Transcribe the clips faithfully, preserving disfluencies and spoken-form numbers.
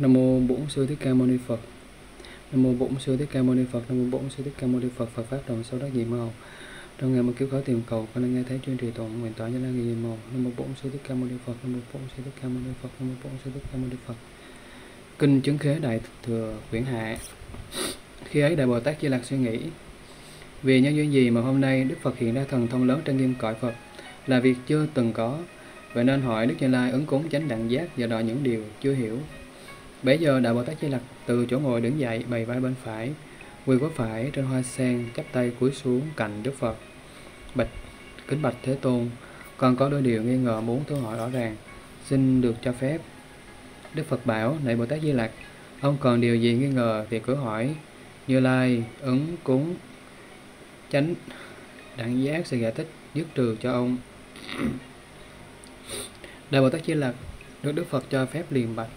Nam mô Bổn Sư Thích Ca Mâu Ni Phật. Nam mô Bổn Sư Thích Ca Mâu Ni Phật. Nam mô Bổn Sư Thích Ca Mâu Ni Phật. Phật pháp đồng sâu đắc dị màu. Trong ngày mà kiếp khó tìm cầu, con nghe thấy chuyên trì tụng nguyện tỏa như lan dị màu. Nam mô Bổn Sư Thích Ca Mâu Ni Phật. Nam mô Bổn Sư Thích Ca Mâu Ni Phật. Nam mô Bổn Sư Thích Ca Mâu Ni Phật. Kinh Chứng Khế Đại Thừa quyển hạ. Khi ấy Đại Bồ Tát Di Lặc suy nghĩ, vì nhân duyên gì mà hôm nay Đức Phật hiện ra thần thông lớn trên nghiêm cõi Phật là việc chưa từng có, vậy nên hỏi Đức Như Lai ứng cúng chánh đẳng giác và đòi những điều chưa hiểu. Bấy giờ Đại Bồ Tát Di Lặc từ chỗ ngồi đứng dậy, bày vai bên phải, quỳ gót phải trên hoa sen, chắp tay cúi xuống cạnh Đức Phật. Bạch kính bạch Thế Tôn, con có đôi điều nghi ngờ muốn thưa hỏi rõ ràng, xin được cho phép. Đức Phật bảo, này Bồ Tát Di Lặc, ông còn điều gì nghi ngờ thì cứ hỏi. Như Lai ứng cúng chánh đẳng giác sẽ giải thích dứt trừ cho ông. Đại Bồ Tát Di Lặc được Đức Phật cho phép liền bạch,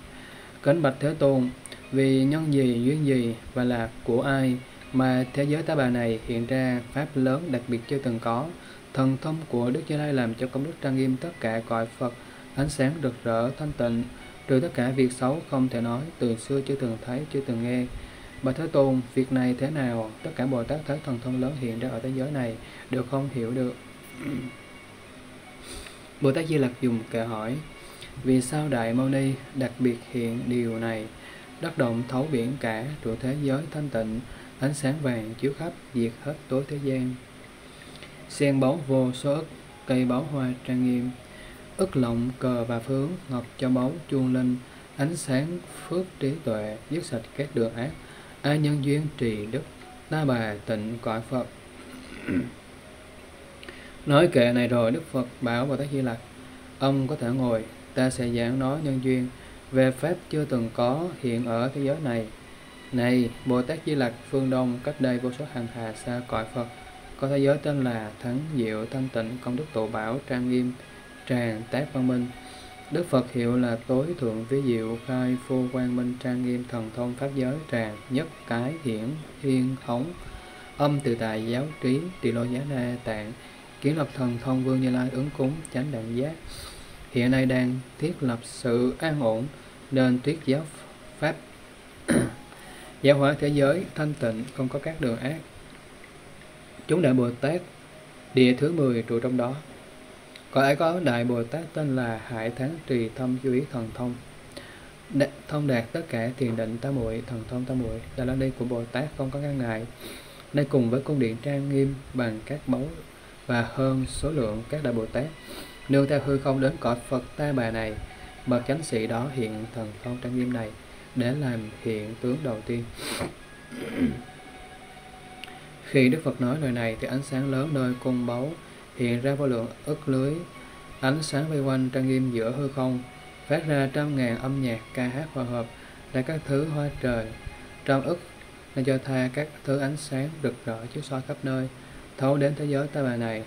kính bạch Thế Tôn, vì nhân gì, duyên gì và là của ai mà thế giới Ta Bà này hiện ra pháp lớn đặc biệt chưa từng có, thần thông của Đức Như Lai làm cho công đức trang nghiêm tất cả cõi Phật, ánh sáng rực rỡ thanh tịnh, trừ tất cả việc xấu không thể nói, từ xưa chưa từng thấy, chưa từng nghe. Bạch Thế Tôn, việc này thế nào? Tất cả Bồ Tát thấy thần thông lớn hiện ra ở thế giới này đều không hiểu được. Bồ Tát Di Lặc dùng kệ hỏi, vì sao Đại Mâu Ni đặc biệt hiện điều này? Đất động thấu biển cả, trụ thế giới thanh tịnh, ánh sáng vàng chiếu khắp, diệt hết tối thế gian. Sen báu vô số ức, cây báu hoa trang nghiêm, ức lộng cờ và phướng, ngọc cho báu chuông linh, ánh sáng phước trí tuệ, dứt sạch các đường ác. A nhân duyên trì đức, Ta Bà tịnh cõi Phật. Nói kệ này rồi, Đức Phật bảo Bồ Tát Di Lặc, ông có thể ngồi, ta sẽ giảng nói nhân duyên về pháp chưa từng có hiện ở thế giới này. Này Bồ Tát Di Lặc, phương Đông cách đây vô số hàng hà xa cõi Phật, có thế giới tên là Thắng Diệu Thanh Tịnh, công đức tụ bảo trang nghiêm, tràng tác văn minh. Đức Phật hiệu là tối thượng vĩ diệu, khai vô quang minh trang nghiêm, thần thông pháp giới tràng nhất cái hiển hiên khống, âm từ tài giáo trí, tỳ lô giá na tạng, kiến lập thần thông vương Như Lai ứng cúng chánh đẳng giác. Hiện nay đang thiết lập sự an ổn nên thuyết giáo pháp, giáo hóa thế giới thanh tịnh, không có các đường ác. Chúng đại Bồ Tát địa thứ mười trụ trong đó. Còn ấy có đại Bồ Tát tên là Hải Thắng Trì Thâm Chú Ý Thần Thông, Đ thông đạt tất cả thiền định tam muội, thần thông tam muội là lối đi của Bồ Tát không có ngăn ngại. Nay cùng với cung điện trang nghiêm bằng các báu và hơn số lượng các đại Bồ Tát, nương theo hư không đến cõi Phật Ta Bà này, bậc chánh sĩ đó hiện thần thông trang nghiêm này để làm hiện tướng đầu tiên. Khi Đức Phật nói lời này thì ánh sáng lớn nơi cung báu hiện ra vô lượng ức lưới, ánh sáng vây quanh trang nghiêm giữa hư không, phát ra trăm ngàn âm nhạc ca hát hòa hợp là các thứ hoa trời trong ức, nên cho tha các thứ ánh sáng rực rỡ chiếu soi khắp nơi, thấu đến thế giới Ta Bà này.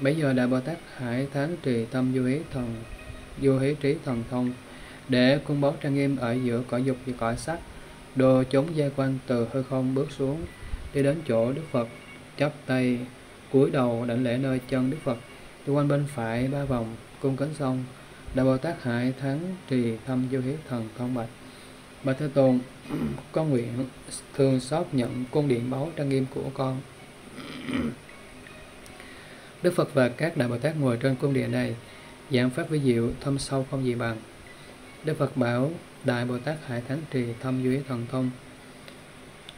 Bây giờ Đại Bồ Tát Hải Thắng Trì Tâm Du Hí Thần Du Hí Trí Thần Thông để cung báu trang nghiêm ở giữa cõi dục và cõi sắc, đồ chúng giai quanh từ hư không bước xuống, đi đến chỗ Đức Phật, chắp tay cúi đầu đảnh lễ nơi chân Đức Phật, đi quanh bên phải ba vòng cung kính xong, Đại Bồ Tát Hải Thắng Trì Thâm Du Hí Thần Thông bạch, bạch Thế Tôn, con nguyện thương xót nhận cung điện báu trang nghiêm của con. Đức Phật và các đại Bồ Tát ngồi trên cung điện này giảng pháp vĩ diệu thâm sâu không gì bằng. Đức Phật bảo Đại Bồ Tát Hải Thắng Trì Thâm Du Hí Thần Thông,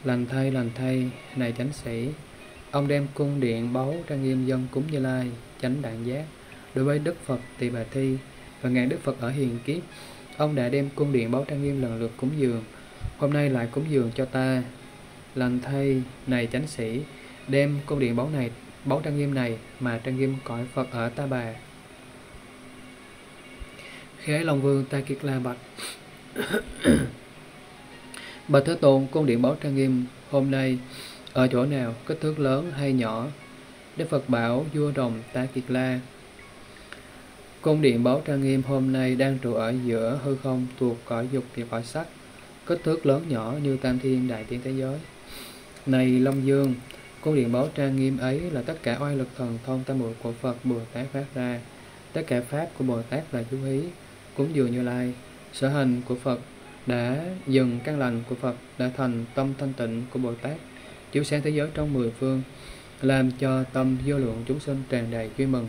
lành thay lành thay, này chánh sĩ, ông đem cung điện báu trang nghiêm dân cúng Như Lai chánh đẳng giác. Đối với Đức Phật Tỳ Bà Thi và ngài Đức Phật ở hiền kiếp, ông đã đem cung điện báu trang nghiêm lần lượt cúng dường, hôm nay lại cúng dường cho ta. Lành thay, này chánh sĩ, đem cung điện báu này, báu trang nghiêm này mà trang nghiêm cõi Phật ở Ta Bà. Khế Long Vương Ta Kiệt La bạch, bạch Thế Tôn, cung điện báu trang nghiêm hôm nay ở chỗ nào, kích thước lớn hay nhỏ? Đức Phật bảo vua rồng Ta Kiệt La, cung điện báu trang nghiêm hôm nay đang trụ ở giữa hư không thuộc cõi dục và cõi sắc, kích thước lớn nhỏ như tam thiên đại thiên thế giới. Này Long Dương, cung điện báu trang nghiêm ấy là tất cả oai lực thần thông tam muội của Phật Bồ Tát phát ra. Tất cả pháp của Bồ Tát là chú ý cúng dường Như Lai, sở hành của Phật đã dừng căn lành của Phật, đã thành tâm thanh tịnh của Bồ Tát, chiếu sáng thế giới trong mười phương, làm cho tâm vô lượng chúng sinh tràn đầy vui mừng,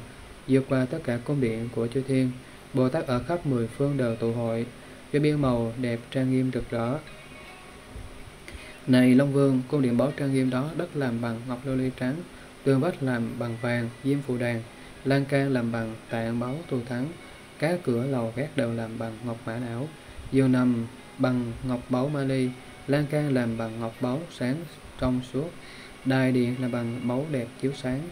vượt qua tất cả cung điện của chư thiên. Bồ Tát ở khắp mười phương đều tụ hội, với biên màu đẹp trang nghiêm rực rỡ. Này Long Vương, cung điện bảo trang nghiêm đó, đất làm bằng ngọc lưu ly trắng, tường vách làm bằng vàng, diêm phù đàn, lan can làm bằng tạng báu tu thắng, các cửa lầu gác đều làm bằng ngọc mã não, giường nằm bằng ngọc báu mali, lan can làm bằng ngọc báu sáng trong suốt, đài điện là bằng báu đẹp chiếu sáng.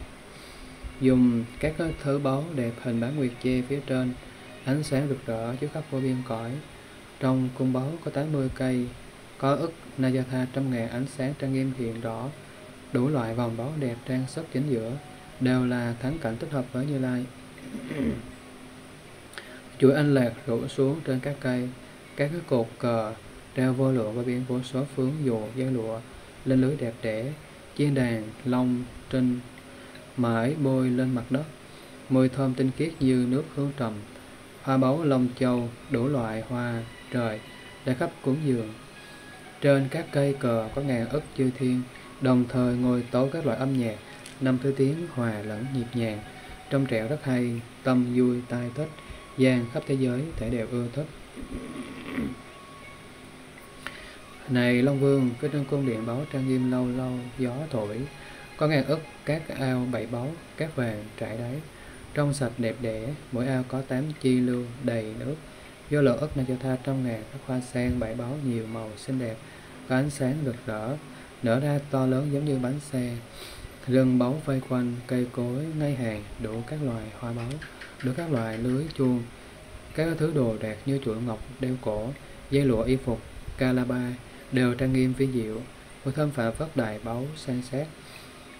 Dùng các thứ báu đẹp hình bán nguyệt chê phía trên, ánh sáng rực rỡ chiếu khắp vô biên cõi. Trong cung báu có tám mươi cây, có ức Najatha trăm ngàn ánh sáng trang nghiêm hiện rõ, đủ loại vòng báu đẹp trang sức chính giữa, đều là thắng cảnh tích hợp với Như Lai. Chuỗi anh lạc rủ xuống trên các cây, các cái cột cờ treo vô lượng và biển vô số phướng dù dây lụa lên lưới đẹp đẽ, chiên đàn long trinh mãi bôi lên mặt đất, mùi thơm tinh khiết như nước hương trầm, hoa báu long châu đủ loại hoa trời đã khắp cuốn giường. Trên các cây cờ có ngàn ức chư thiên, đồng thời ngồi tấu các loại âm nhạc, năm thứ tiếng hòa lẫn nhịp nhàng, trong trẻo rất hay, tâm vui tai thích, gian khắp thế giới thể đều ưa thích. Này Long Vương, cứ trên cung điện báu trang nghiêm lâu lâu gió thổi, có ngàn ức các ao bảy báu, các vàng trải đáy, trong sạch đẹp đẽ, mỗi ao có tám chi lưu đầy nước, vô lượng ức này cho tha trong ngàn các hoa sen bảy báu nhiều màu xinh đẹp, có ánh sáng rực rỡ, nở ra to lớn giống như bánh xe. Rừng báu vây quanh, cây cối ngay hàng đủ các loài hoa báu, đủ các loài lưới chuông, các thứ đồ đạc như chuỗi ngọc đeo cổ, dây lụa y phục, Kalaba đều trang nghiêm vi diệu, mùi thơm phả phất đại báu san sát,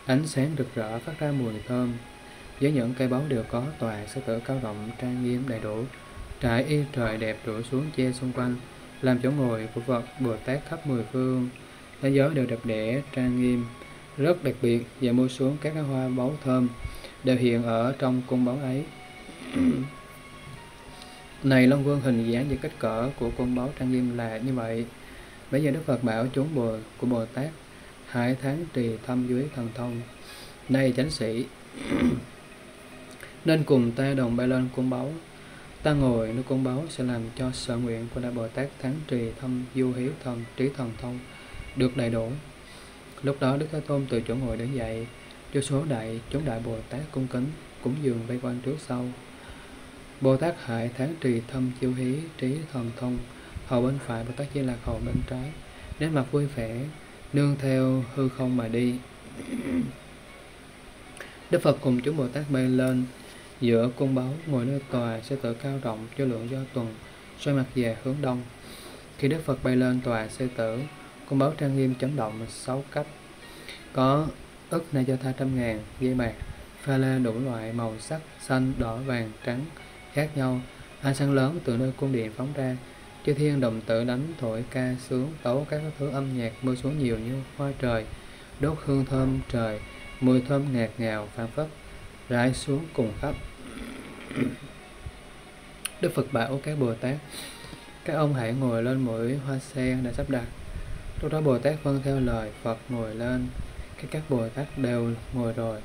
ánh sáng rực rỡ phát ra mùi thơm. Với những cây báu đều có tòa sư tử cao rộng trang nghiêm đầy đủ, trải y trời đẹp rủ xuống che xung quanh, làm chỗ ngồi của Phật Bồ Tát khắp mười phương. Thế giới đều đẹp đẽ trang nghiêm, rất đặc biệt, và mua xuống các hoa báu thơm đều hiện ở trong cung báu ấy. Này Long Vương, hình dáng và kích cỡ của cung báu trang nghiêm là như vậy. Bây giờ Đức Phật bảo chúng bồ của Bồ Tát hãy tháng trì thâm dưới thần thông. Này chánh sĩ, nên cùng ta đồng bay lên cung báu. Ta ngồi nơi cung báu sẽ làm cho sở nguyện của Đại Bồ Tát tháng trì thâm du hiếu thần trí thần thông được đầy đủ. Lúc đó Đức Thế Tôn từ chỗ ngồi đứng dậy, cho số đại chúng đại Bồ Tát cung kính cúng dường vây quanh trước sau. Bồ Tát hại tháng trì thâm chiêu hí trí thần thông, hầu bên phải Bồ Tát Di Lạc hầu bên trái, nét mặt vui vẻ, nương theo hư không mà đi. Đức Phật cùng chúng Bồ Tát bay lên giữa cung báu, ngồi nơi tòa sư tử cao rộng cho lượng do tuần, xoay mặt về hướng đông. Khi Đức Phật bay lên tòa sư tử, cung báu trang nghiêm chấn động sáu cách, có ức này cho tha trăm ngàn dây bạc pha lê đủ loại màu sắc xanh đỏ vàng trắng khác nhau, ánh sáng lớn từ nơi cung điện phóng ra, chư thiên đồng tử đánh thổi ca sướng tấu các thứ âm nhạc, mưa xuống nhiều như hoa trời, đốt hương thơm trời, mùi thơm ngạt ngào phảng phất rải xuống cùng khắp. Đức Phật bảo các Bồ Tát, các ông hãy ngồi lên mũi hoa sen đã sắp đặt. Lúc đó Bồ Tát vâng theo lời Phật ngồi lên, các các Bồ Tát đều ngồi rồi.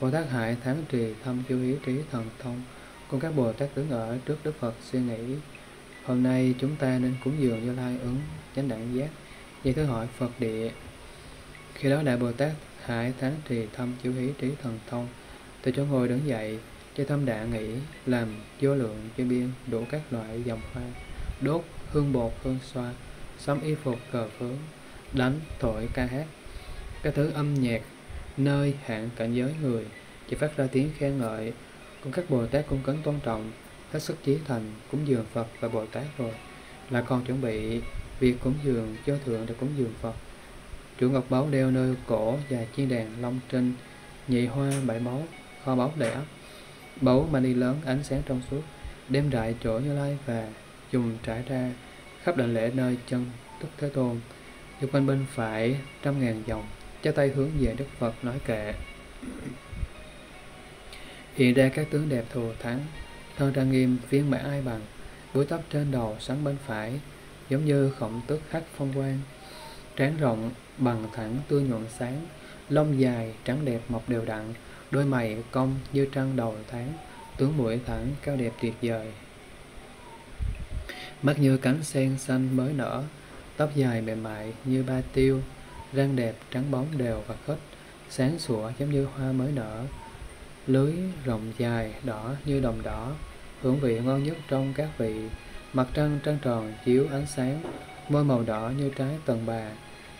Bồ Tát hại tháng trì thâm chiếu ý trí thần thông, cùng các Bồ Tát đứng ở trước Đức Phật suy nghĩ: hôm nay chúng ta nên cúng dường Như Lai ứng chánh đẳng giác về thứ hỏi Phật địa. Khi đó Đại Bồ Tát hại tháng trì thâm chiếu ý trí thần thông từ chỗ ngồi đứng dậy, cho thâm đạ nghĩ làm vô lượng chư biên đủ các loại dòng hoa, đốt hương bột hương xoa, sắm y phục cờ phướng, đánh thổi ca hát các thứ âm nhạc, nơi hạng cảnh giới người chỉ phát ra tiếng khen ngợi. Cùng các Bồ Tát cung kính tôn trọng, hết sức chí thành cúng dường Phật và Bồ Tát rồi, là còn chuẩn bị việc cúng dường cho thượng để cúng dường Phật. Chủ ngọc báu đeo nơi cổ và chiên đàn long trinh, nhị hoa bảy báu, kho báu đầy ắp, báu mani lớn ánh sáng trong suốt, đem rải chỗ Như Lai và dùng trải ra khắp đảnh lễ nơi chân Đức Thế Tôn. Dục quanh bên phải trăm ngàn dòng, cho tay hướng về Đức Phật nói kệ: hiện ra các tướng đẹp thù thắng, thân trang nghiêm viên mãn ai bằng, búi tóc trên đầu sáng bên phải, giống như khổng tước hắc phong quang, trán rộng bằng thẳng tươi nhuận sáng, lông dài trắng đẹp mọc đều đặn, đôi mày cong như trăng đầu tháng, tướng mũi thẳng cao đẹp tuyệt vời. Mắt như cánh sen xanh mới nở, tóc dài mềm mại như ba tiêu, răng đẹp trắng bóng đều và khít, sáng sủa giống như hoa mới nở, lưỡi rộng dài đỏ như đồng đỏ, hương vị ngon nhất trong các vị. Mặt trăng trăng tròn chiếu ánh sáng, môi màu đỏ như trái tần bà,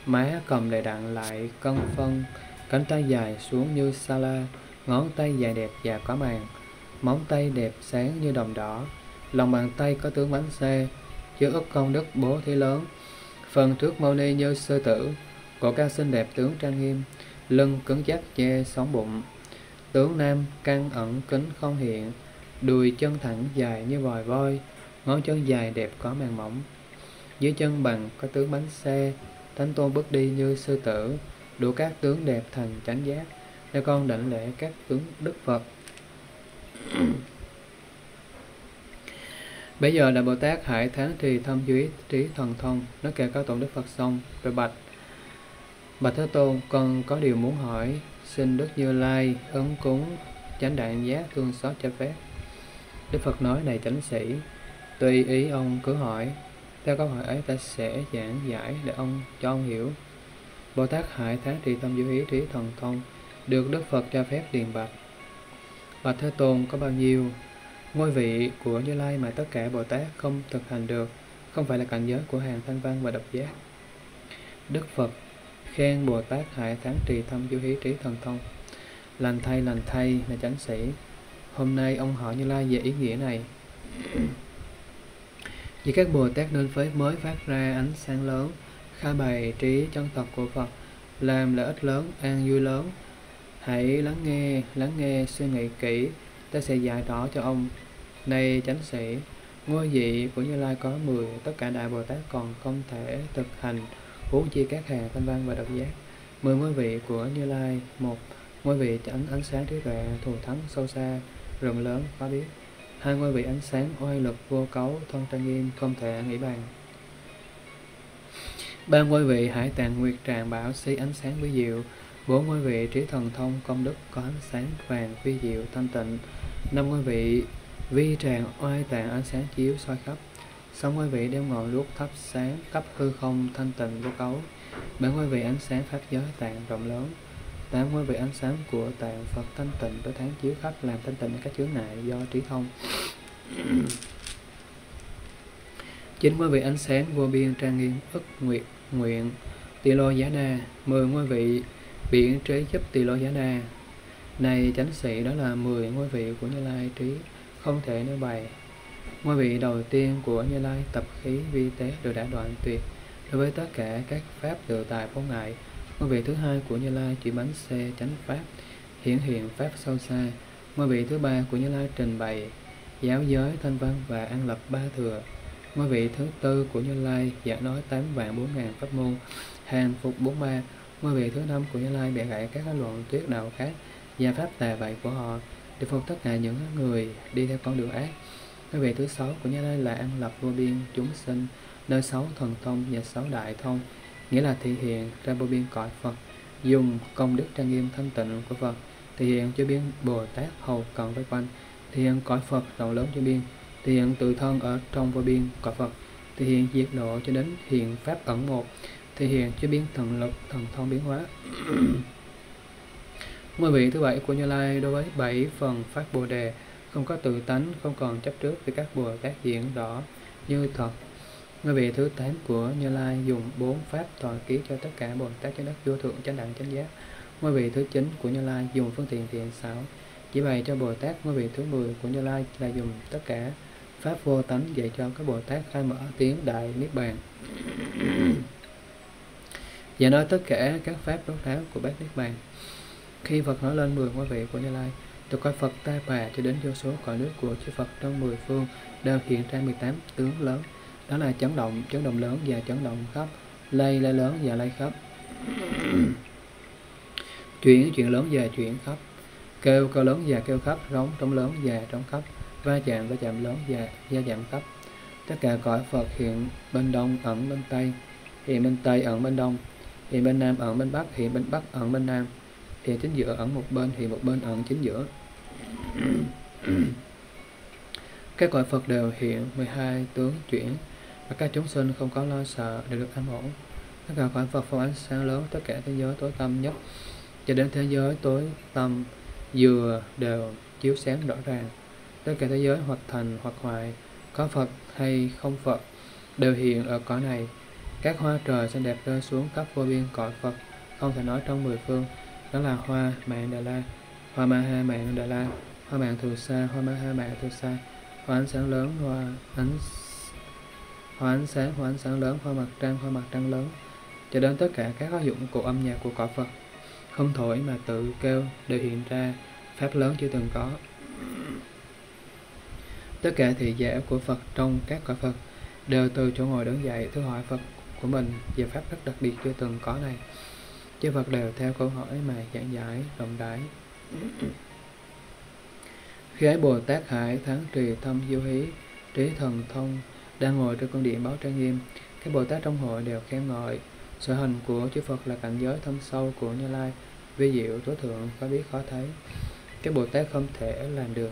má cầm đầy đặn lại cong phân, cánh tay dài xuống như sa la, ngón tay dài đẹp và có màng, móng tay đẹp sáng như đồng đỏ, lòng bàn tay có tướng bánh xe, chứa ức công đức bố thí lớn, phần trước mâu ni như sư tử, cổ cao xinh đẹp tướng trang nghiêm, lưng cứng chắc che sóng bụng, tướng nam căng ẩn kính không hiện, đùi chân thẳng dài như vòi voi, ngón chân dài đẹp có màng mỏng, dưới chân bằng có tướng bánh xe, thánh tôn bước đi như sư tử, đủ các tướng đẹp thành chánh giác, để con đảnh lễ các tướng đức Phật. Bây giờ Đại Bồ Tát Hải Thắng Trì Thâm Duy Trí Thần Thông nói kệ cao tụng Đức Phật xong, rồi bạch: Bạch Thế Tôn, con có điều muốn hỏi, xin Đức Như Lai ứng cúng chánh đạn giá thương xót cho phép. Đức Phật nói: Này chánh sĩ, tùy ý ông cứ hỏi, theo câu hỏi ấy ta sẽ giảng giải để ông cho ông hiểu. Bồ Tát Hải Thắng Trì Tâm Vô Ý Trí Thần Thông được Đức Phật cho phép điền bạch: Bạch Thế Tôn, có bao nhiêu ngôi vị của Như Lai mà tất cả Bồ Tát không thực hành được, không phải là cảnh giới của hàng thanh văn và độc giác? Đức Phật khen Bồ Tát Hải Thắng Trì Tâm Vô Ý Trí Thần Thông: Lành thay, lành thay, là chánh sĩ, hôm nay ông hỏi Như Lai về ý nghĩa này. Vì các Bồ Tát nên phế mới phát ra ánh sáng lớn, khai bày trí chân thật của Phật, làm lợi ích lớn, an vui lớn. Hãy lắng nghe, lắng nghe, suy nghĩ kỹ, ta sẽ giải rõ cho ông. Này chánh sĩ, ngôi vị của Như Lai có mười, tất cả Đại Bồ Tát còn không thể thực hành, huống chi các hàng thanh văn và độc giác. Mười ngôi vị của Như Lai: một, ngôi vị ánh ánh sáng trí tuệ, thù thắng sâu xa, rộng lớn, khó biết. Hai, ngôi vị ánh sáng oai lực vô cấu, thân trang nghiêm, không thể nghĩ bàn. Ba, ngôi vị hải tạng nguyệt tràng bảo sĩ, ánh sáng vĩ diệu. Bốn, ngôi vị trí thần thông công đức, có ánh sáng vàng vi diệu thanh tịnh. Năm, ngôi vị vi tràng oai tạng, ánh sáng chiếu soi khắp. Sáu, ngôi vị đeo ngọn đuốc thắp sáng khắp hư không, thanh tịnh vô cấu. Bảy, ngôi vị ánh sáng pháp giới tạng rộng lớn. Tám, ngôi vị ánh sáng của tạng Phật thanh tịnh tối tháng, chiếu khắp làm thanh tịnh các chướng ngại do trí thông. Chín, ngôi vị ánh sáng vô biên trang nghiêm ức nguyện nguyện Tỳ Lô Giá Đa. Mười, ngôi vị biện trí giúp Tỳ Lô Giá Đa. Này chánh sĩ, đó là mười ngôi vị của Như Lai trí không thể nói bày. Ngôi vị đầu tiên của Như Lai tập khí vi tế đều đã đoạn tuyệt đối với tất cả các pháp tự tại vô ngại. Ngôi vị thứ hai của Như Lai chỉ bánh xe chánh pháp, hiển hiện pháp sâu xa. Ngôi vị thứ ba của Như Lai trình bày giáo giới thanh văn và an lập ba thừa. Ngôi vị thứ tư của Như Lai giảng nói tám vạn bốn ngàn pháp môn, hàng phục bốn ma. Ngôi vị thứ năm của Như Lai bẻ gãy các luận thuyết đạo khác và pháp tà bậy của họ, để phục tất cả những người đi theo con đường ác. Ngôi vị thứ sáu của Như Lai là an lập vô biên chúng sinh, nơi sáu thần thông và sáu đại thông, nghĩa là thị hiện ra vô biên cõi Phật, dùng công đức trang nghiêm thanh tịnh của Phật thị hiện cho biên Bồ Tát hầu cận vây quanh, thị hiện cõi Phật rộng lớn cho biên, thị hiện tự thân ở trong vô biên cõi Phật, thị hiện diệt độ cho đến hiện pháp ẩn một, thị hiện cho biên thần lực thần thông biến hóa. Ngôi vị thứ bảy của Như Lai đối với bảy phần pháp Bồ đề không có tự tánh, không còn chấp trước với các Bồ Tát diễn rõ như thật. Ngôi vị thứ tám của Như Lai dùng bốn pháp thọ ký cho tất cả Bồ Tát chánh đắc vô thượng chánh đẳng chánh giác. Ngôi vị thứ chín của Như Lai dùng phương tiện thiện xảo chỉ bày cho Bồ Tát. Ngôi vị thứ mười của Như Lai là dùng tất cả pháp vô tánh dạy cho các Bồ Tát khai mở tiếng đại niết bàn và nói tất cả các pháp rốt ráo của bát niết bàn. Khi Phật nói lên mười ngôi vị của Như Lai, từ cõi Phật Ta Bà cho đến vô số cõi nước của chư Phật trong mười phương đều hiện ra mười tám tướng lớn. Đó là chấn động, chấn động lớn và chấn động khắp, lay lay lớn và lay khắp, chuyển chuyện lớn và chuyển khắp, kêu kêu lớn và kêu khắp, rống trống lớn và trống khắp, va chạm va chạm lớn và va chạm khắp. Tất cả cõi Phật hiện bên đông ẩn bên tây, hiện bên tây ẩn bên đông, hiện bên nam ẩn bên bắc, hiện bên bắc ẩn bên nam, hiện chính giữa ẩn một bên, hiện một bên ẩn chính giữa. Các cõi Phật đều hiện mười hai tướng chuyển, và các chúng sinh không có lo sợ đều được an ổn. Tất cả cõi Phật phóng ánh sáng lớn, tất cả thế giới tối tăm nhất cho đến thế giới tối tăm vừa đều chiếu sáng rõ ràng. Tất cả thế giới hoặc thành hoặc hoại, có Phật hay không Phật, đều hiện ở cõi này. Các hoa trời xanh đẹp rơi xuống khắp vô biên cõi Phật, không thể nói trong mười phương. Đó là hoa Mạng Đà La, hoa Ma Ha Mạng Đà La, hoa Mạng Thù Sa, hoa Ma Ha Mạng Thù Sa, hoa ánh sáng lớn, hoa ánh hoa ánh sáng, hoa ánh sáng lớn, hoa mặt trăng, hoa mặt trăng lớn, cho đến tất cả các hóa dụng của âm nhạc của cõi Phật, không thổi mà tự kêu đều hiện ra pháp lớn chưa từng có. Tất cả thị giả của Phật trong các cõi Phật đều từ chỗ ngồi đứng dậy thưa hỏi Phật của mình về pháp rất đặc biệt chưa từng có này. Chư Phật đều theo câu hỏi mà giảng giải rộng rãi. Khi ấy Bồ Tát Hải Thắng Trì Thâm Diêu Hí Trí Thần Thông đang ngồi trên con điện báo trang nghiêm, các Bồ Tát trong hội đều khen ngợi sở hành của chư Phật là cảnh giới thâm sâu của Như Lai, vi diệu tối thượng khó biết khó thấy, các Bồ Tát không thể làm được,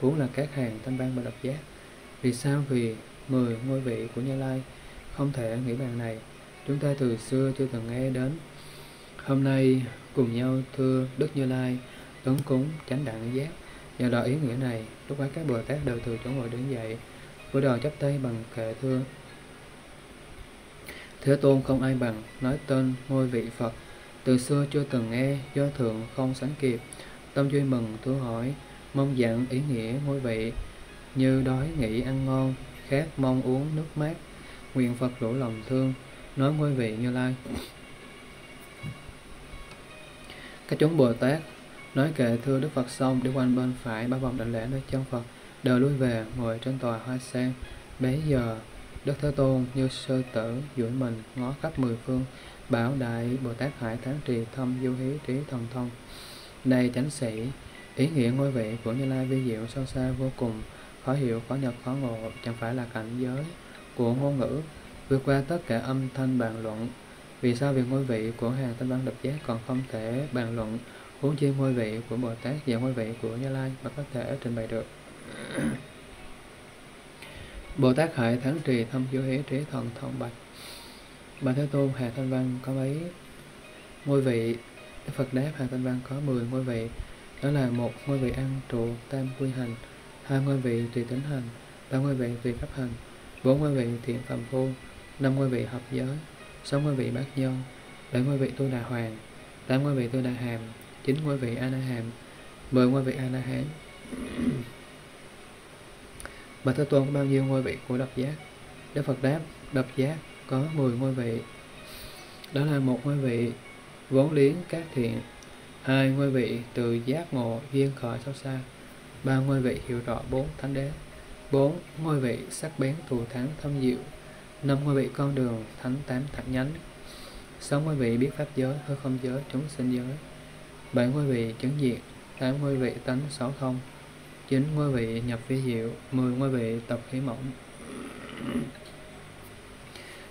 vốn là các hàng Tam Ban Bồ Độc Giác. Vì sao? Vì mười ngôi vị của Như Lai không thể nghĩ bàn này, chúng ta từ xưa chưa từng nghe đến. Hôm nay cùng nhau thưa Đức Như Lai tấn cúng chánh đẳng giác. Nhờ đó ý nghĩa này, lúc ấy các Bồ Tát đều từ chỗ ngồi đứng dậy, cúi đầu chắp tay bằng kệ thưa Thế Tôn, không ai bằng, nói tên ngôi vị Phật từ xưa chưa từng nghe, do thượng không sánh kịp, tâm duy mừng thưa hỏi, mong dặn ý nghĩa ngôi vị. Như đói nghĩ ăn ngon, khát mong uống nước mát, nguyện Phật rủ lòng thương, nói ngôi vị Như Lai. Các chúng Bồ Tát nói kệ thưa Đức Phật xong, đi quanh bên phải ba vòng đảnh lễ nơi chân Phật, đều lui về ngồi trên tòa hoa sen. Bấy giờ Đức Thế Tôn như sơ tử duỗi mình ngó khắp mười phương, bảo đại Bồ Tát Hải Thắng Trì Thâm Diêu Hí Trí Thần Thông: Này chánh sĩ, ý nghĩa ngôi vị của Như Lai vi diệu sâu xa vô cùng, khó hiểu khó nhập khó ngộ, chẳng phải là cảnh giới của ngôn ngữ, vượt qua tất cả âm thanh bàn luận. Vì sao? Vì ngôi vị của hàng Tam Ban Độc Giác còn không thể bàn luận, huống chi ngôi vị của Bồ Tát và ngôi vị của Như Lai mà có thể trình bày được. Bồ Tát Hải Thắng Trì Thâm Diêu Hí Trí Thần Thông bạch: Bà Thế Tôn, hàng Thanh Văn có mấy ngôi vị? Đức Phật đáp: Hàng Thanh Văn có mười ngôi vị. Đó là một ngôi vị ăn trụ tam quy hành, hai ngôi vị tùy tính hành, ba ngôi vị tùy pháp hành, bốn ngôi vị thiện phàm phu, năm ngôi vị hợp giới, sáu ngôi vị bát nhơn, bảy ngôi vị Tu Đà Hoàng, tám ngôi vị Tu Đà Hàm, chín ngôi vị A Na Hàm, mười ngôi vị A Na Hán. Bà Thế Tôn, có bao nhiêu ngôi vị của độc giác? Đức Phật đáp: Độc giác có mười ngôi vị. Đó là một ngôi vị vốn liếng các thiện, hai ngôi vị từ giác ngộ duyên khởi sâu xa, ba ngôi vị hiểu rõ bốn thánh đế, bốn ngôi vị sắc bén thù thắng thâm diệu, năm ngôi vị con đường thánh tám thẳng nhánh, sáu ngôi vị biết pháp giới hư không giới chúng sinh giới, bảy ngôi vị chứng diệt, tám ngôi vị tánh sáu không, chín ngôi vị nhập vi diệu, mười ngôi vị tập khí mỏng.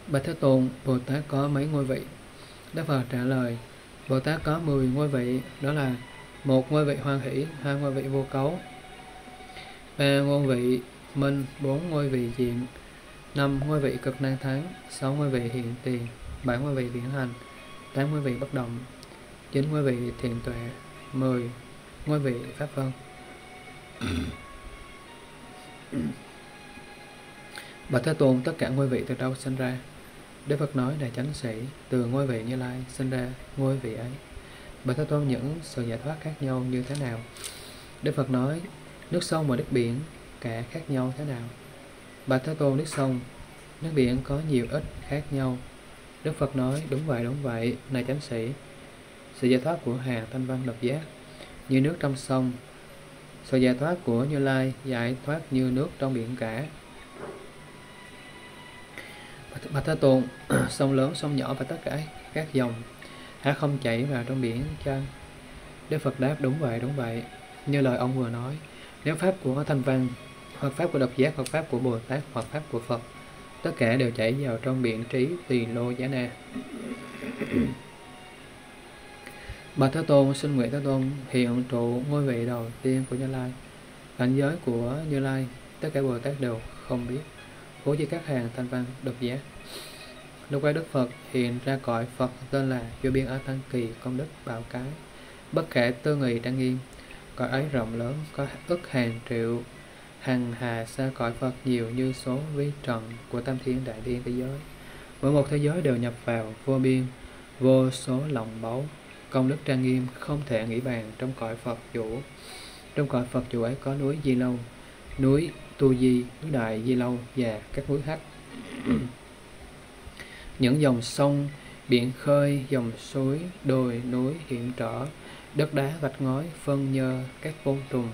Bạch Thế Tôn, Bồ Tát có mấy ngôi vị? Đức Phật trả lời: Bồ Tát có mười ngôi vị. Đó là một ngôi vị hoan hỷ, hai ngôi vị vô cấu, ba ngôi vị minh, bốn ngôi vị diện, năm ngôi vị cực năng thắng, sáu ngôi vị hiện tiền, bảy ngôi vị viễn hành, tám ngôi vị bất động, chín ngôi vị thiền tuệ, mười ngôi vị pháp vân. Bạch Thế Tôn, tất cả ngôi vị từ đâu sinh ra? Đức Phật nói: Đại chánh sĩ, từ ngôi vị Như Lai sinh ra ngôi vị ấy. Bạch Thế Tôn, những sự giải thoát khác nhau như thế nào? Đức Phật nói: Nước sông và nước biển cả khác nhau thế nào? Bạch Thế Tôn, nước sông, nước biển có nhiều ít khác nhau. Đức Phật nói: Đúng vậy, đúng vậy. Này chánh sĩ, sự giải thoát của hàng Thanh Văn Độc Giác như nước trong sông, sự giải thoát của Như Lai giải thoát như nước trong biển cả. Bạch Thế Tôn, sông lớn, sông nhỏ và tất cả các dòng há không chảy vào trong biển chăng? Đức Phật đáp: Đúng vậy, đúng vậy. Như lời ông vừa nói, nếu pháp của Thanh Văn hoặc pháp của độc giác, hoặc pháp của Bồ Tát, hoặc pháp của Phật, tất cả đều chảy vào trong biển trí Tỳ Lô Giá Na. Bạch Thế Tôn, xin nguyện Thế Tôn hiện trụ ngôi vị đầu tiên của Như Lai. Cảnh giới của Như Lai tất cả Bồ Tát đều không biết, cố chỉ các hàng thanh văn độc giác. Lúc ấy Đức Phật hiện ra cõi Phật tên là Vô Biên A Tăng Kỳ Công Đức Bảo Cái, bất kể tư nghị trang nghiêm. Cõi ấy rộng lớn, có ức hàng triệu, hằng hà xa cõi Phật nhiều như số vi trần của tam thiên đại thiên thế giới. Mỗi một thế giới đều nhập vào vô biên, vô số lòng báu, công đức trang nghiêm không thể nghĩ bàn trong cõi Phật chủ. Trong cõi Phật chủ ấy có núi Di Lâu, núi Tu Di, núi Đại Di Lâu và các núi Hắc. Những dòng sông, biển khơi, dòng suối, đồi, núi, hiểm trở, đất đá, vạch ngói, phân nhơ, các côn trùng,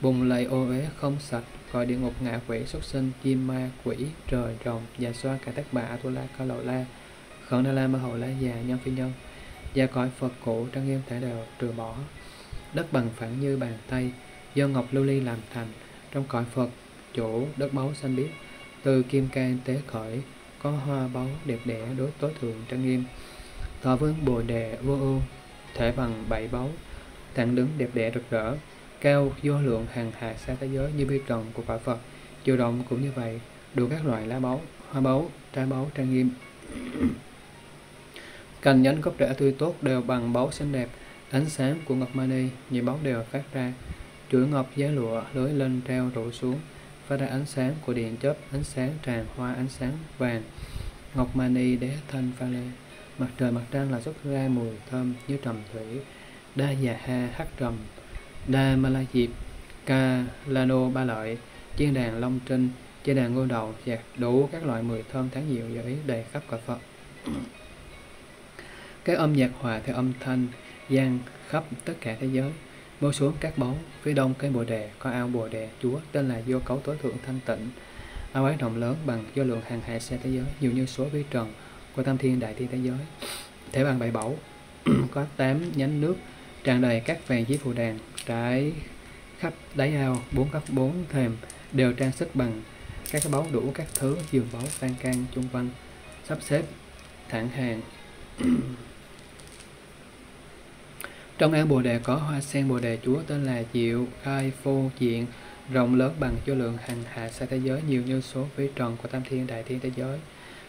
bùng lầy ô uế không sạch, cõi địa ngục ngạ quỷ, xuất sinh, chim ma, quỷ, trời, rồng, già xoa, cả tác bạ, tu la, ca lộ la, khẩn na la, ma hầu la, già, nhân phi nhân, và cõi Phật cụ trang nghiêm thể đều trừ bỏ. Đất bằng phẳng như bàn tay, do ngọc lưu ly làm thành. Trong cõi Phật chủ, đất báu xanh biếc, từ kim can tế khởi, có hoa báu đẹp đẽ đối tối thượng trang nghiêm. Thọ vương Bồ Đề vô ưu, thể bằng bảy báu, thẳng đứng đẹp đẽ rực rỡ, cao vô lượng hàng hà xa thế giới như bi trần của cõi Phật. Chiều rộng cũng như vậy, đủ các loại lá báu, hoa báu, trái báu trang nghiêm. Cành nhánh gốc rễ tươi tốt đều bằng báu xinh đẹp, ánh sáng của ngọc mani, nhiều báu đều phát ra. Chuỗi ngọc giá lụa lưới lên treo rủ xuống, phát ra ánh sáng của điện chớp, ánh sáng tràn hoa, ánh sáng vàng. Ngọc mani đế thanh pha lê, mặt trời mặt trăng là xuất ra mùi thơm như trầm thủy. Đa già ha hắc trầm, đa ma la diệp, ca lano ba lợi, chiên đàn long trinh, chiên đàn ngô đầu, giặt đủ các loại mùi thơm tháng diệu giới đầy khắp cõi Phật. Các âm nhạc hòa theo âm thanh giang khắp tất cả thế giới. Mô xuống các báu, phía đông cây bồ đề có ao bồ đề chúa tên là vô cấu tối thượng thanh tịnh. Ao ấy rộng lớn bằng vô lượng hàng hải xe thế giới, nhiều như số vi trần của tam thiên đại thiên thế giới. Thể bằng bảy báu, có tám nhánh nước tràn đầy các vàng dưới phù đàn, trải khắp đáy ao. Bốn các bốn thềm đều trang sức bằng các báu đủ các thứ, giường báu tan can chung quanh, sắp xếp thẳng hàng. Trong ao bồ đề có hoa sen bồ đề chúa tên là Diệu Khai Phô Diện, rộng lớn bằng vô lượng hằng hà xa thế giới, nhiều như số vi trần của tam thiên đại thiên thế giới.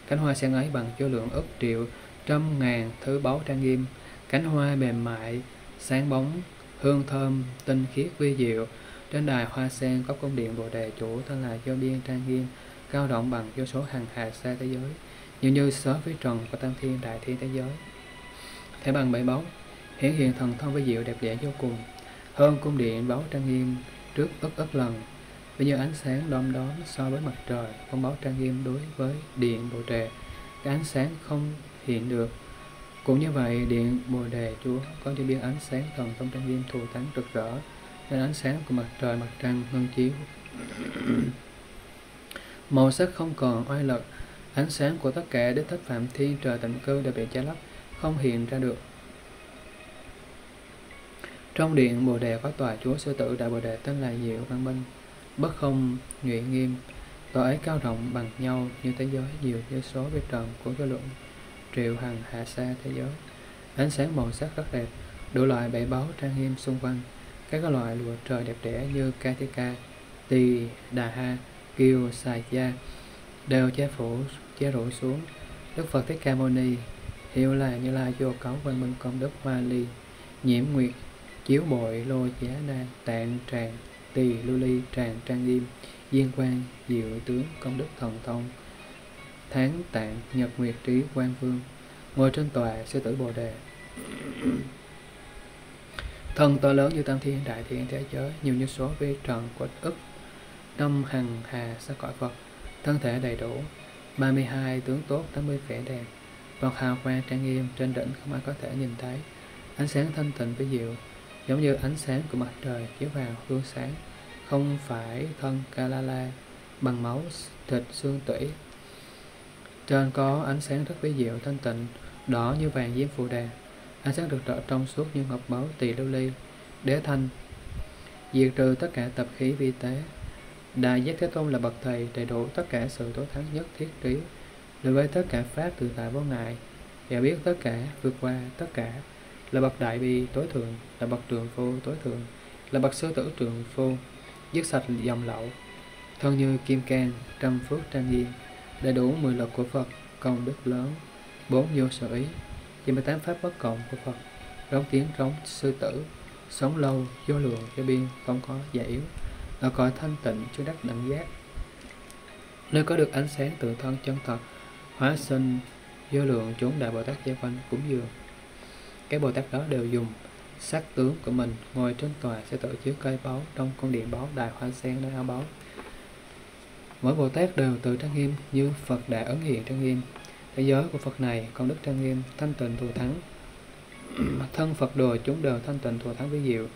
Cánh hoa sen ấy bằng vô lượng ức triệu trăm ngàn thứ báu trang nghiêm. Cánh hoa mềm mại, sáng bóng, hương thơm, tinh khiết vi diệu. Trên đài hoa sen có cung điện bồ đề chủ tên là Vô Biên trang nghiêm, cao rộng bằng vô số hằng hà xa thế giới, nhiều như số vi trần của tam thiên đại thiên thế giới. Thể bằng bảy báu, hiển hiện thần thông với diệu đẹp đẽ vô cùng, hơn cung điện báu trang nghiêm trước ức ức lần. Bây giờ ánh sáng đom đóm so với mặt trời, con báu trang nghiêm đối với điện bồ đề, cái ánh sáng không hiện được. Cũng như vậy, điện bồ đề chúa có vô biên ánh sáng thần thông trang nghiêm thù thắng rực rỡ, nên ánh sáng của mặt trời mặt trăng ngân chiếu. Màu sắc không còn oai lực, ánh sáng của tất cả đế thích phạm thiên trời tịnh cư đã bị che lấp, không hiện ra được. Trong điện bồ đề có tòa chúa sư tử đại bồ đề tên là Diệu Văn Minh, bất không nhụy nghiêm. Tòa ấy cao rộng bằng nhau như thế giới, nhiều như số vi trần của vô lượng triệu hằng hạ xa thế giới. Ánh sáng màu sắc rất đẹp, đủ loại bảy báu trang nghiêm xung quanh. Các loại lụa trời đẹp đẽ như Ca Thi Ca, Tỳ Đà Ha, Kiều Xài Gia đều che phủ che rủ xuống. Đức Phật Thích Ca Mâu Ni hiệu là Như Lai vô cấu văn minh công đức hoa ly nhiễm nguyệt chiếu bội lô giá na, tạng tràng tỳ lưu ly tràng trang nghiêm, viên quang diệu tướng công đức thần thông, tháng tạng nhật nguyệt trí quang vương, ngồi trên tòa sư tử bồ đề. Thần to lớn như tam thiên đại thiên thế giới, nhiều như số vi trần của ức năm hằng hà sa cõi Phật. Thân thể đầy đủ, ba mươi hai tướng tốt, tám mươi vẻ đẹp, vọt hào quang trang nghiêm trên đỉnh không ai có thể nhìn thấy. Ánh sáng thanh tịnh với diệu, giống như ánh sáng của mặt trời chiếu vào gương sáng, không phải thân Kalala, bằng máu, thịt, xương tủy. Trên có ánh sáng rất vi diệu thanh tịnh, đỏ như vàng diễm phù đà, ánh sáng được rỡ trong suốt như ngọc báu tỳ lưu ly, đế thanh, diệt trừ tất cả tập khí vi tế. Đại Giác Thế Tôn là bậc thầy đầy đủ tất cả sự tối thắng nhất thiết trí đối với tất cả pháp tự tại vô ngại, và biết tất cả, vượt qua tất cả, là bậc đại bi tối thượng, là bậc trường phu tối thượng, là bậc sư tử trường phu, dứt sạch dòng lậu, thân như kim cang, trăm phước trang nghiêm, đầy đủ mười lực của Phật, công đức lớn, bốn vô sở ý, hai mươi tám pháp bất cộng của Phật, rống tiếng rống sư tử, sống lâu, vô lượng, vô biên, không có già yếu, ở cõi thanh tịnh chưa đắc đẳng giác, nơi có được ánh sáng tự thân chân thật, hóa sinh vô lượng chúng đại Bồ Tát gia quanh cúng dường. Các Bồ Tát đó đều dùng sắc tướng của mình ngồi trên tòa sẽ tự chiếu cây báu trong cung điện báu đài hoa sen nơi ao báu. Mỗi Bồ Tát đều tự trang nghiêm như Phật đã ấn hiện trang nghiêm. Thế giới của Phật này công đức trang nghiêm, thanh tịnh thù thắng. Thân Phật đồ chúng đều thanh tịnh thù thắng với diệu.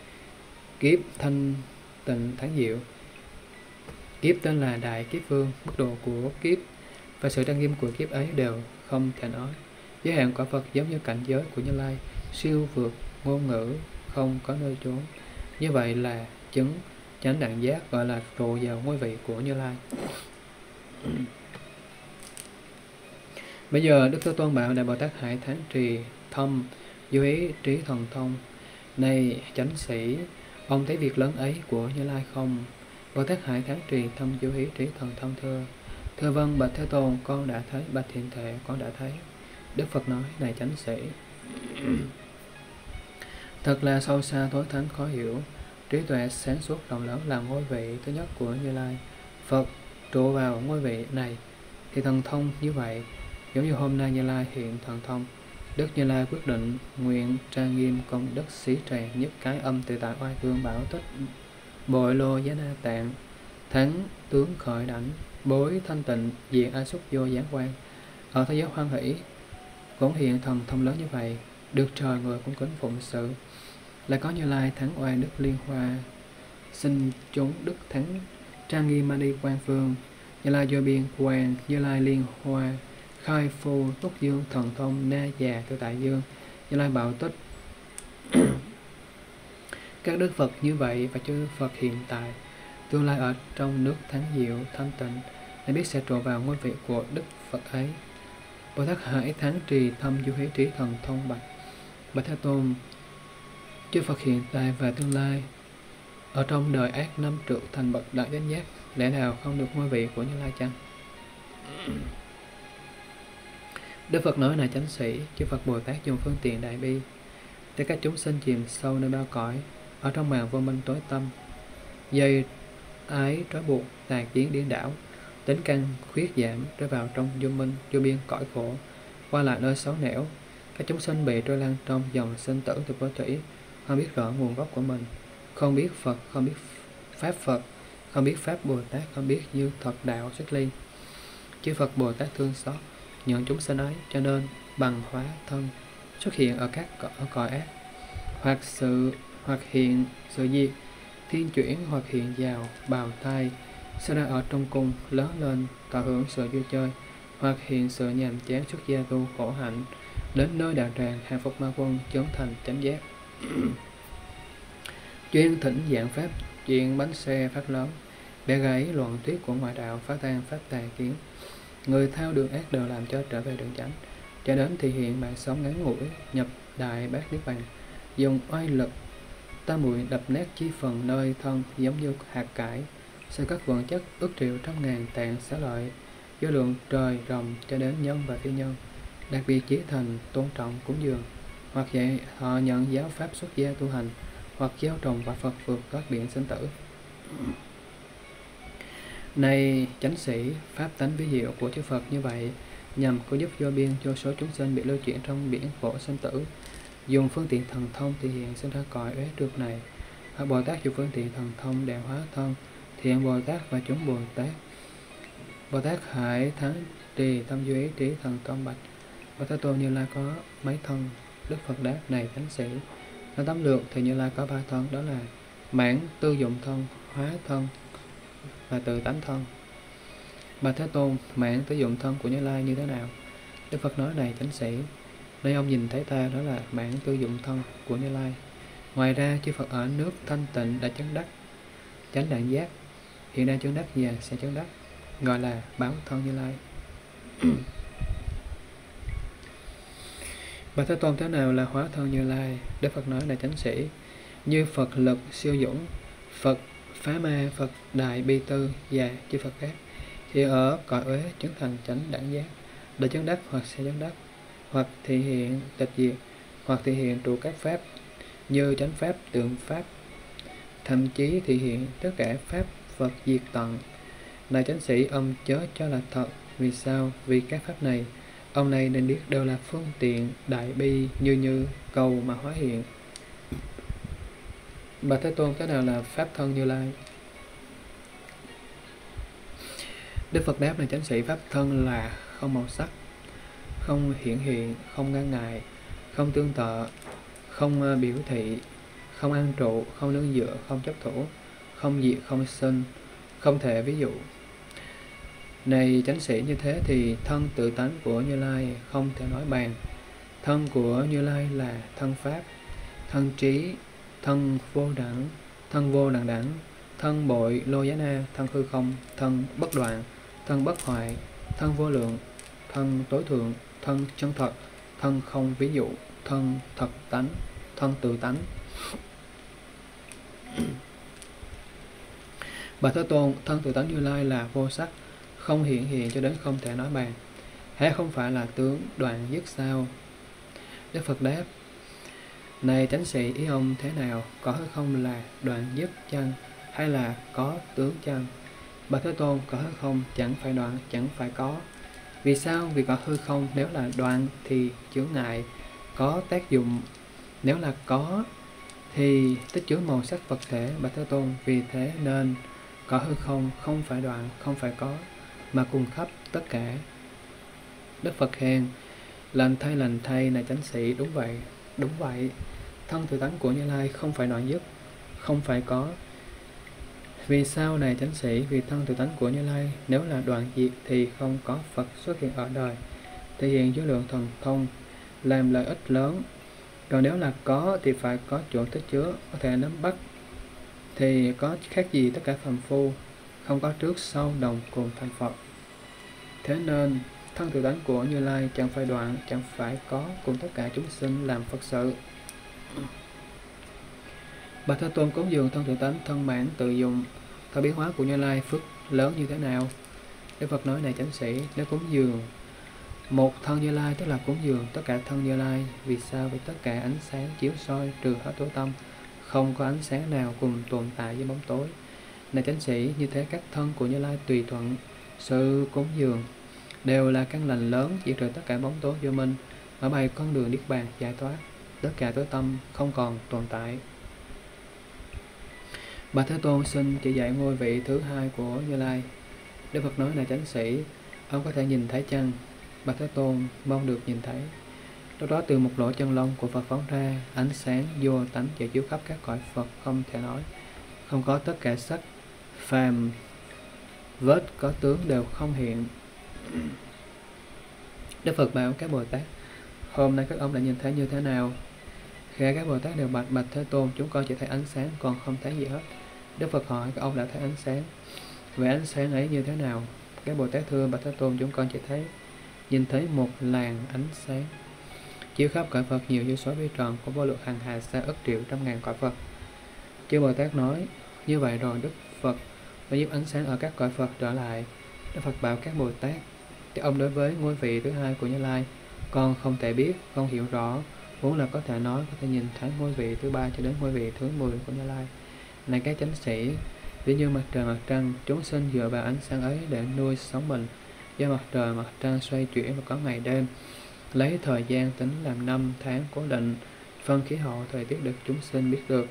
Kiếp thanh tịnh thắng diệu. Kiếp tên là Đại Kiếp Vương, mức độ của kiếp và sự trang nghiêm của kiếp ấy đều không thể nói. Giới hạn của Phật giống như cảnh giới của Như Lai, siêu vượt ngôn ngữ, không có nơi trốn. Như vậy là chứng chánh đẳng giác, gọi là trụ vào ngôi vị của Như Lai. Bây giờ Đức Thế Tôn bảo Đại Bồ Tát hãy thán trì thông vô ý trí thần thông. Này chánh sĩ, ông thấy việc lớn ấy của Như Lai không? Bồ Tát hãy thán trì thông vô ý trí thần thông thưa. Thưa vâng bạch Thế Tôn, con đã thấy. Bạch Thiện Thể, con đã thấy. Đức Phật nói, này chánh sĩ, thật là sâu xa tối thánh khó hiểu, trí tuệ sáng suốt rộng lớn là ngôi vị thứ nhất của Như Lai. Phật trụ vào ngôi vị này thì thần thông như vậy, giống như hôm nay Như Lai hiện thần thông. Đức Như Lai quyết định nguyện trang nghiêm công đức xí tràng nhất cái âm tự tại oai vương bảo tích bội lô giá na tạng, thắng tướng khởi đảnh, bối thanh tịnh diện a xúc vô gián quan. Ở thế giới hoan hỷ cũng hiện thần thông lớn như vậy, được trời người cũng kính phụng sự. Lại có Như Lai thắng oai đức liên hoa, xin chúng đức thắng trang nghi mani quan phương. Như Lai do biên quan, Như Lai liên hoa, khai phu túc dương thần thông na già tự tại dương, Như Lai bạo tích. Các đức Phật như vậy và chư Phật hiện tại, tương lai ở trong nước thắng diệu thanh tịnh, để biết sẽ trụ vào ngôi vị của đức Phật ấy. Bồ Tát hãy thắng trì thâm du hí trí thần thông bạch bạch Thế Tôn, chư Phật hiện tại và tương lai ở trong đời ác năm trượng thành bậc đại chánh giác, lẽ nào không được ngôi vị của Như Lai chăng? Đức Phật nói là chánh sĩ, chư Phật Bồ Tát dùng phương tiện đại bi để các chúng sinh chìm sâu nơi bao cõi, ở trong màn vô minh tối tâm, dây ái trói buộc, tà kiến điên đảo, tính căn khuyết giảm, rơi vào trong vô minh vô biên cõi khổ, qua lại nơi xấu nẻo. Các chúng sinh bị trôi lăn trong dòng sinh tử từ vô thủy, không biết rõ nguồn gốc của mình, không biết Phật, không biết pháp Phật, không biết pháp Bồ Tát, không biết như thật đạo xuất ly. Chư Phật Bồ Tát thương xót những chúng sinh ấy, cho nên bằng hóa thân xuất hiện ở các ở cõi ác, hoặc sự hoặc hiện sự diệt thiên chuyển, hoặc hiện vào bào thai, sau đó ở trong cung lớn lên tận hưởng sự vui chơi, hoặc hiện sự nhàm chán xuất gia tu khổ hạnh, đến nơi đạo tràng hàng phục ma quân, chốn thành chánh giác. Chuyên thỉnh giảng pháp, chuyện bánh xe pháp lớn, bẻ gãy loạn tuyết của ngoại đạo, phá tan pháp tà kiến. Người thao đường ác đều làm cho trở về đường chánh, cho đến thì hiện mạng sống ngắn ngủi, nhập đại bác niết bàn, dùng oai lực tam muội đập nát chi phần nơi thân giống như hạt cải, sẽ các vận chất ước triệu trăm ngàn tạng xá lợi, vô lượng trời rồng cho đến nhân và phi nhân, đặc biệt chí thành tôn trọng cúng dường, hoặc vậy họ nhận giáo pháp xuất gia tu hành, hoặc giáo trồng và Phật vượt các biển sinh tử. Này chánh sĩ, pháp tánh ví diệu của chư Phật như vậy, nhằm có giúp vô biên cho số chúng sinh bị lưu chuyển trong biển khổ sinh tử, dùng phương tiện thần thông thì hiện sinh ra cõi uế trượt này. Hoặc Bồ Tát dùng phương tiện thần thông để hóa thân thiện Bồ Tát và chúng Bồ Tát. Bồ Tát hãy thắng trì tâm duy trí thần công bạch Bồ Tát Tôn, Như Lai có mấy thân? Đức Phật đáp, này thánh sĩ, nó tóm lược thì Như Lai có ba thân, đó là mãn tư dụng thân, hóa thân và tự tánh thân. Bạch Thế Tôn, mãn tư dụng thân của Như Lai như thế nào? Đức Phật nói, này thánh sĩ, nơi ông nhìn thấy ta đó là mãn tư dụng thân của Như Lai. Ngoài ra chư Phật ở nước thanh tịnh đã chứng đắc chánh đẳng giác, hiện đang chứng đắc và sẽ chứng đắc, gọi là báo thân Như Lai. Bà Thế Tôn, thế nào là hóa thân Như Lai? Đức Phật nói là chánh sĩ, như Phật lực siêu dũng, Phật phá ma, Phật đại bi tư và chư Phật khác, thì ở cõi uế chứng thành chánh đẳng giác, để chứng đắc hoặc sẽ chứng đắc, hoặc thị hiện tịch diệt, hoặc thị hiện trụ các pháp như chánh pháp, tượng pháp, thậm chí thị hiện tất cả pháp Phật diệt tận. Là chánh sĩ, ông chớ cho là thật. Vì sao? Vì các pháp này, ông này nên biết đều là phương tiện đại bi như như cầu mà hóa hiện. Bà Thế Tôn, cái nào là pháp thân Như Lai? Đức Phật đáp là chánh sĩ, pháp thân là không màu sắc, không hiển hiện, không ngăn ngại, không tương tự, không biểu thị, không ăn trụ, không nương dựa, không chấp thủ, không diệt, không sinh, không thể ví dụ. Này chánh sĩ, như thế thì thân tự tánh của Như Lai không thể nói bàn. Thân của Như Lai là thân pháp, thân trí, thân vô đẳng, thân vô đẳng đẳng, thân bội lô giá na, thân hư không, thân bất đoạn, thân bất hoại, thân vô lượng, thân tối thượng, thân chân thật, thân không ví dụ, thân thật tánh, thân tự tánh. Bà Thế Tôn, thân tự tánh Như Lai là vô sắc, không hiện hiện cho đến không thể nói bàn, há không phải là tướng đoạn dứt sao? Đức Phật đáp, này chánh sĩ, ý ông thế nào? Có hay không là đoạn dứt chăng, hay là có tướng chăng? Bà Thế Tôn, có hay không chẳng phải đoạn, chẳng phải có. Vì sao? Vì có hư không, nếu là đoạn thì chướng ngại, có tác dụng. Nếu là có thì tích chứa màu sắc vật thể. Bà Thế Tôn, vì thế nên có hư không, không phải đoạn, không phải có, mà cùng khắp tất cả. Đức Phật khen, lành thay, lành thay, này chánh sĩ, đúng vậy, đúng vậy. Thân tự tánh của Như Lai không phải đoạn dứt, không phải có. Vì sao này chánh sĩ? Vì thân tự tánh của Như Lai nếu là đoạn diệt thì không có Phật xuất hiện ở đời, thể hiện dưới lượng thần thông, làm lợi ích lớn. Còn nếu là có thì phải có chỗ tích chứa, có thể nắm bắt, thì có khác gì tất cả phàm phu, không có trước sau đồng cùng thành Phật. Thế nên thân tự tánh của Như Lai chẳng phải đoạn, chẳng phải có, cùng tất cả chúng sinh làm Phật sự. Bà Thế Tôn, cúng dường thân tự tánh, thân mãn tự dùng, theo biến hóa của Như Lai phước lớn như thế nào? Đức Phật nói, này chánh sĩ, nếu cúng dường một thân Như Lai tức là cúng dường tất cả thân Như Lai. Vì sao? Vì tất cả ánh sáng chiếu soi trừ hết tối tâm, không có ánh sáng nào cùng tồn tại với bóng tối. Này chánh sĩ, như thế các thân của Như Lai tùy thuận sự cúng dường đều là căn lành lớn, diệt trừ tất cả bóng tối vô minh, mở bày con đường niết bàn giải thoát, tất cả tối tâm không còn tồn tại. Bà Thế Tôn, xin chỉ dạy ngôi vị thứ hai của Như Lai. Đức Phật nói, này chánh sĩ, ông có thể nhìn thấy chăng? Bà Thế Tôn, mong được nhìn thấy. Lúc đó từ một lỗ chân lông của Phật phóng ra ánh sáng vô tánh chạy chiếu khắp các cõi Phật không thể nói, không có tất cả sắc phàm, vết có tướng đều không hiện. Đức Phật bảo các Bồ Tát, hôm nay các ông đã nhìn thấy như thế nào? Khi các Bồ Tát đều bạch, bạch Thế Tôn, chúng con chỉ thấy ánh sáng, còn không thấy gì hết. Đức Phật hỏi, các ông đã thấy ánh sáng, vậy ánh sáng ấy như thế nào? Các Bồ Tát thưa, bạch Thế Tôn, chúng con chỉ thấy, nhìn thấy một làn ánh sáng chiếu khắp cõi Phật nhiều như số vi tròn, có vô lượng hàng hà xa ức triệu trăm ngàn cõi Phật. Chư Bồ Tát nói, như vậy rồi Đức Phật phải giúp ánh sáng ở các cõi Phật trở lại. Đức Phật bảo các Bồ Tát, thì ông đối với ngôi vị thứ hai của Như Lai, con không thể biết, không hiểu rõ, muốn là có thể nói, có thể nhìn thấy ngôi vị thứ ba cho đến ngôi vị thứ mười của Như Lai. Này các chánh sĩ, ví như mặt trời mặt trăng, chúng sinh dựa vào ánh sáng ấy để nuôi sống mình. Do mặt trời mặt trăng xoay chuyển và có ngày đêm, lấy thời gian tính làm năm tháng cố định, phân khí hậu thời tiết được chúng sinh biết được.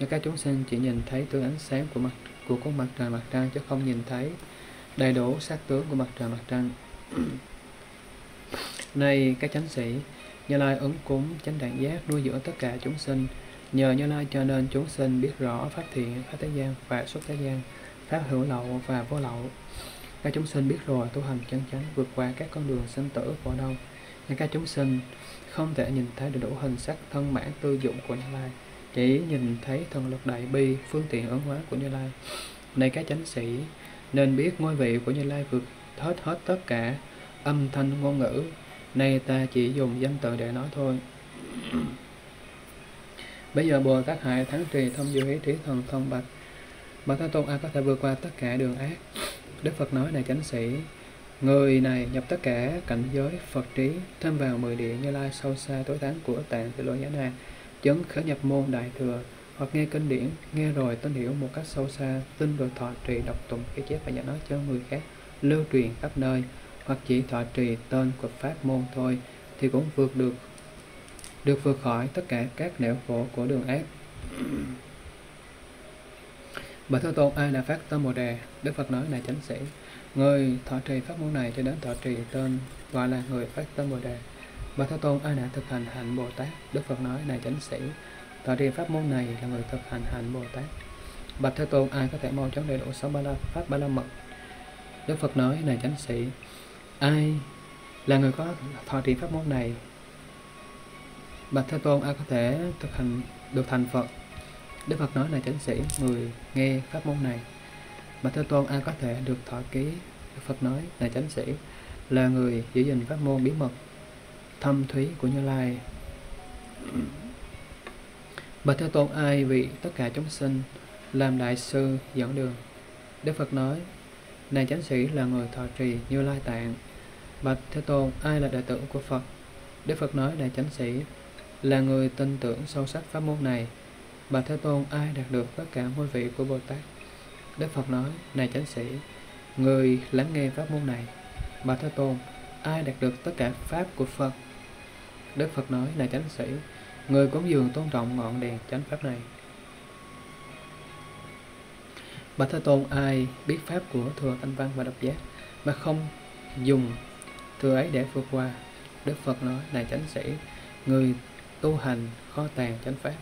Nhưng các chúng sinh chỉ nhìn thấy tướng ánh sáng của mặt của con mặt trời mặt trăng, chứ không nhìn thấy đầy đủ sắc tướng của mặt trời mặt trăng. Này các chánh sĩ, Như Lai ứng cúng chánh đẳng giác, nuôi dưỡng tất cả chúng sinh. Nhờ Như Lai cho nên chúng sinh biết rõ pháp thiện, pháp thế gian và xuất thế gian, pháp hữu lậu và vô lậu. Các chúng sinh biết rồi tu hành chân chánh, vượt qua các con đường sinh tử khổ đau. Nhưng các chúng sinh không thể nhìn thấy đầy đủ hình sắc thân mãn tư dụng của Như Lai, chỉ nhìn thấy thần lực đại bi, phương tiện ứng hóa của Như Lai. Này các chánh sĩ, nên biết ngôi vị của Như Lai vượt hết hết tất cả âm thanh ngôn ngữ. Nay ta chỉ dùng danh từ để nói thôi. Bây giờ Bồ Tát Hại Thắng Trì Thông Diệu Hí Trí Thần Thông bạch: Bạch Thế Tôn, ai có thể vượt qua tất cả đường ác? Đức Phật nói: Này chánh sĩ, người này nhập tất cả cảnh giới Phật trí, thêm vào mười địa Như Lai sâu xa tối tán của Tạng Tịnh Lỗ Nhã Na, chứng khởi nhập môn đại thừa, hoặc nghe kinh điển, nghe rồi tin hiểu một cách sâu xa, tin rồi thọ trì đọc tụng ghi chép và giảng nói cho người khác, lưu truyền khắp nơi, hoặc chỉ thọ trì tên của pháp môn thôi, thì cũng vượt được được vượt khỏi tất cả các nẻo khổ của đường ác. Bạch Thế Tôn, ai là phát tâm Bồ Đề? Đức Phật nói: Này chánh sĩ, người thọ trì pháp môn này cho đến thọ trì tên gọi là người phát tâm Bồ Đề. Bạch Thế Tôn, ai đã thực hành hạnh Bồ Tát? Đức Phật nói: Này chánh sĩ, thọ trì pháp môn này là người thực hành hạnh Bồ Tát. Bạch Thế Tôn, ai có thể mau chóng đầy đủ sáu ba la pháp ba la mật? Đức Phật nói: Này chánh sĩ, ai là người có thọ trì pháp môn này? Bạch Thế Tôn, ai có thể thực hành được thành Phật? Đức Phật nói: Này chánh sĩ, người nghe pháp môn này. Bạch Thế Tôn, ai có thể được thọ ký? Đức Phật nói: Này chánh sĩ, là người giữ gìn pháp môn bí mật thâm thúy của Như Lai. Bạch Thế Tôn, ai vì tất cả chúng sinh làm đại sư dẫn đường? Đức Phật nói: Này chánh sĩ, là người thọ trì Như Lai tạng. Bạch Thế Tôn, ai là đệ tử của Phật? Đức Phật nói: Này chánh sĩ, là người tin tưởng sâu sắc pháp môn này. Bạch Thế Tôn, ai đạt được tất cả ngôi vị của Bồ Tát? Đức Phật nói: Này chánh sĩ, người lắng nghe pháp môn này. Bạch Thế Tôn, ai đạt được tất cả pháp của Phật? Đức Phật nói: Này chánh sĩ, người cúng dường tôn trọng ngọn đèn chánh pháp này. Bạch Thế Tôn, ai biết pháp của thừa Thanh Văn và Độc Giác mà không dùng thừa ấy để vượt qua? Đức Phật nói: Này chánh sĩ, người tu hành kho tàng chánh pháp.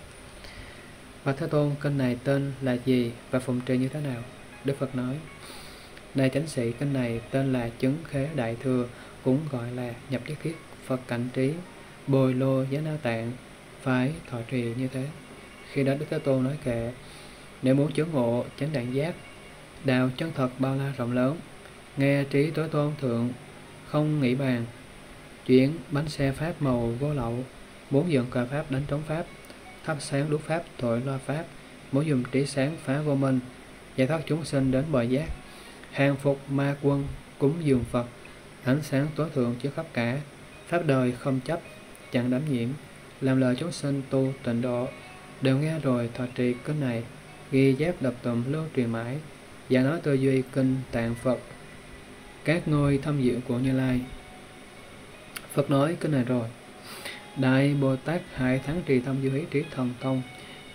Bạch Thế Tôn, kênh này tên là gì và phụng trì như thế nào? Đức Phật nói: Này chánh sĩ, kênh này tên là Chứng Khế Đại Thừa, cũng gọi là Nhập Nhất Thiết Phật Cảnh Trí Bồi Lô Giá Na Tạng, phải thọ trì như thế. Khi đó Đức Thế Tôn nói kệ: Nếu muốn chứng ngộ chánh đẳng giác, đạo chân thật bao la rộng lớn, nghe trí tối tôn thượng, không nghĩ bàn, chuyển bánh xe pháp màu vô lậu, muốn dựng cờ pháp đánh trống pháp, thắp sáng đúc pháp thổi loa pháp, muốn dùng trí sáng phá vô minh, giải thoát chúng sinh đến bờ giác, hàng phục ma quân, cúng dường Phật, ánh sáng tối thượng chứa khắp cả, pháp đời không chấp, chẳng đảm nhiễm, làm lời chúng sinh tu tịnh độ, đều nghe rồi thọ trì kinh này, ghi chép đọc tụng lưu truyền mãi, và nói tư duy kinh tạng Phật, các ngôi thâm diệu của Như Lai. Phật nói kinh này rồi: Đại Bồ Tát Hải Thắng Trì Thông Diệu Hí Trí Thần Thông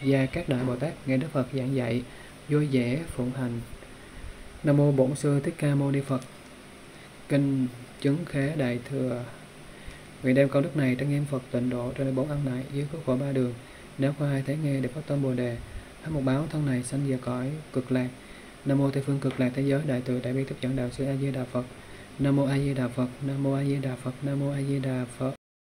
và các đại Bồ Tát nghe Đức Phật giảng dạy, vui vẻ phụng hành. Nam mô Bổn Sư Thích Ca Mâu Ni Phật. Kinh Chứng Khế Đại Thừa. Nguyện đem câu đức này trang nghiêm Phật tịnh độ trên bốn ăn nại dưới cứu khổ ba đường. Nếu có ai thấy nghe để phát tâm Bồ Đề, hết một báo thân này sanh về cõi Cực Lạc. Nam mô Tây Phương Cực Lạc Thế Giới Đại Từ Đại Bi Tiếp Dẫn Đạo Sư A Di Đà Phật. Nam mô A Di Đà Phật. Nam mô A Di Đà Phật. Nam mô A Di Đà Phật.